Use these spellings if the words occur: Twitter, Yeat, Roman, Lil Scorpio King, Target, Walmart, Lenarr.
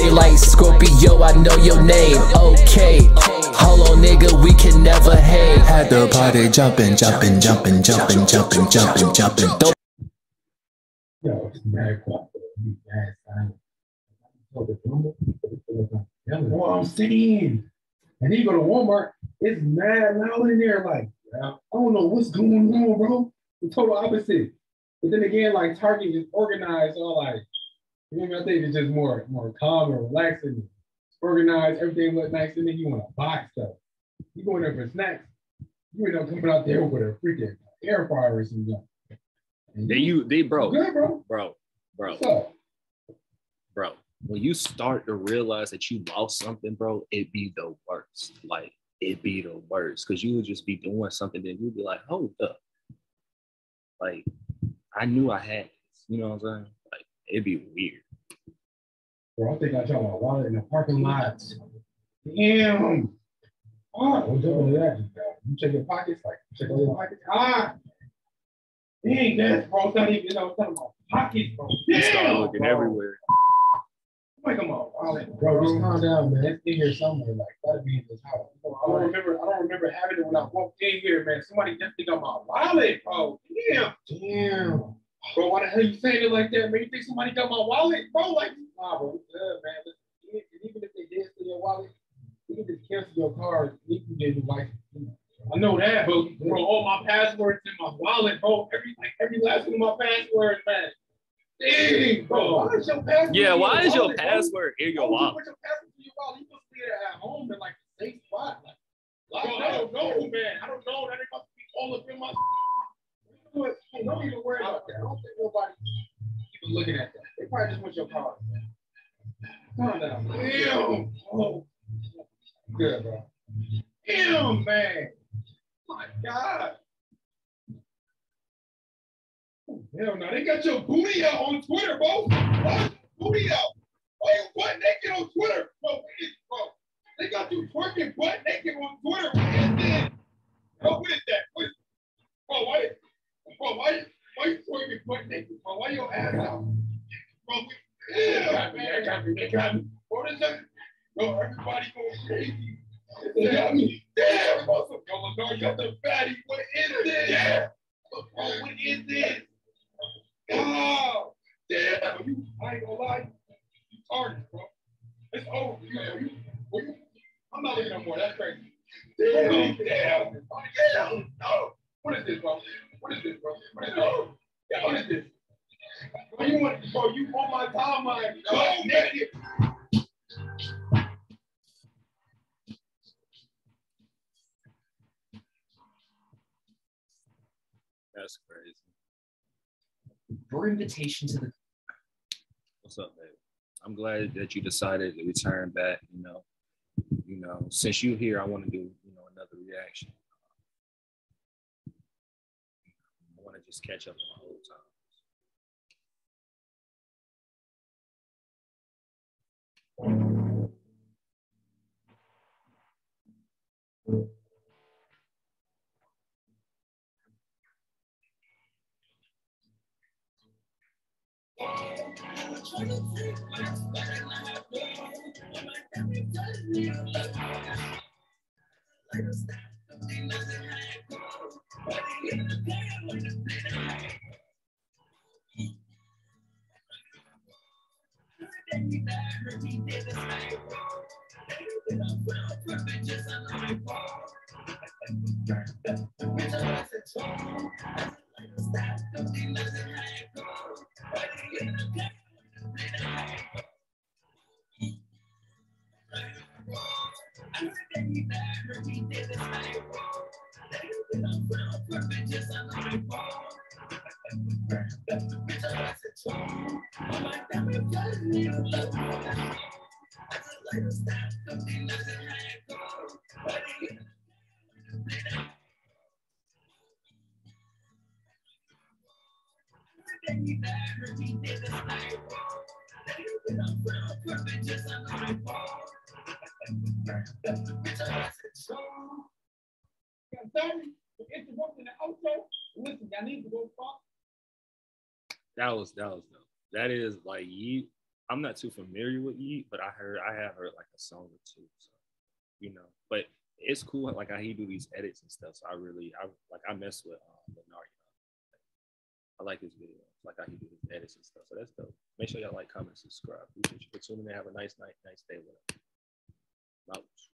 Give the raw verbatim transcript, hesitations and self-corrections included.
They like Scorpio, I know your name. Okay, hello nigga, we can never hate. Had the party jumping, jumping, jumping, jumping, jumping, jumping, jumping. Don't. Yo, it's mad clock. That's what I'm saying. And then you go to Walmart, it's mad loud in there. Like, I don't know what's going on, bro. The total opposite. But then again, like Target is organized, all like, you know, I think it's just more, more calm and relaxing. It's organized, everything looks nice, and then you want to buy stuff. You going there for snacks, you end up coming out there with a freaking air fryer or something. And then you, they bro, good, bro, bro, bro, bro. bro. When you start to realize that you lost something, bro, it'd be the worst. Like, it'd be the worst. Because you would just be doing something that you'd be like, hold up. Like, I knew I had this. You know what I'm saying? Like, it'd be weird. Bro, I think I dropped my wallet in the parking lot. Damn. Ah, don't do that. You check your pockets, like, check all your pockets. Ah. Dang, that's, bro. It's not even, I was talking about pockets, bro. You start looking bro. everywhere. Like, I'm all wallet, bro. Just calm down, man. It's in here somewhere. Like, gotta be in this house. I don't remember. I don't remember having it when I walked in here, man. Somebody definitely got my wallet, bro. Damn, damn, bro. Why the hell you saying it like that? Man, you think somebody got my wallet, bro? Like, nah, bro. Yeah, man. Listen, even if they did steal your wallet, you can just cancel your card. You can get your license. I know that, but bro, all my passwords in my wallet, bro. Every like every last one of my passwords, man. Dang, bro. Why is your password yeah, why is your password in your wallet? What's your password in your wallet? You must be at home in like a safe spot. Like, bro, I don't know, man. I don't know. That ain't supposed to be all up in my. Hey, don't even worry about that. I don't think nobody even looking at that. They probably just want your card, man. Come on now. Damn. Oh. Good, bro. Damn, man. My God. Hell no, they got your booty out on Twitter, bro. Why your booty out? Why you butt naked on Twitter? Bro, bro. They got you twerking butt naked on Twitter. Bro, what is that? What is, bro, why, bro, why, why you twerking butt naked? Bro, why your ass out? Bro, we, yeah, man, they got me, they got me. Bro, this is, bro, everybody going crazy. They got me. Damn, bro, so, yo, Lenarr, you're the fatty. What is this? Yeah. Bro, what is this? Oh, damn, you, I ain't gonna lie, you target, bro. It's over, you, you, you, I'm not looking at no more, that's crazy. Damn, damn, damn, no. What is this, bro? What is this, bro? What is this? Bro? What is this? Bro, you want, bro, you on my timeline, go, nigga. That's crazy. Your invitation to the. What's up, baby? I'm glad that you decided to return back. You know, you know, since you're here, I want to do you know another reaction. I want to just catch up on my old times. That was that was dope. That is like Yeat. I'm not too familiar with Yeat, but I heard I have heard like a song or two, so, you know. But it's cool, like how he do these edits and stuff. So I really, I like I mess with um, Lenarr. I like his video, like how he do his edits and stuff. So that's dope. Make sure y'all like, comment, subscribe. Appreciate you for tuning in. Have a nice night, nice day with us. Out.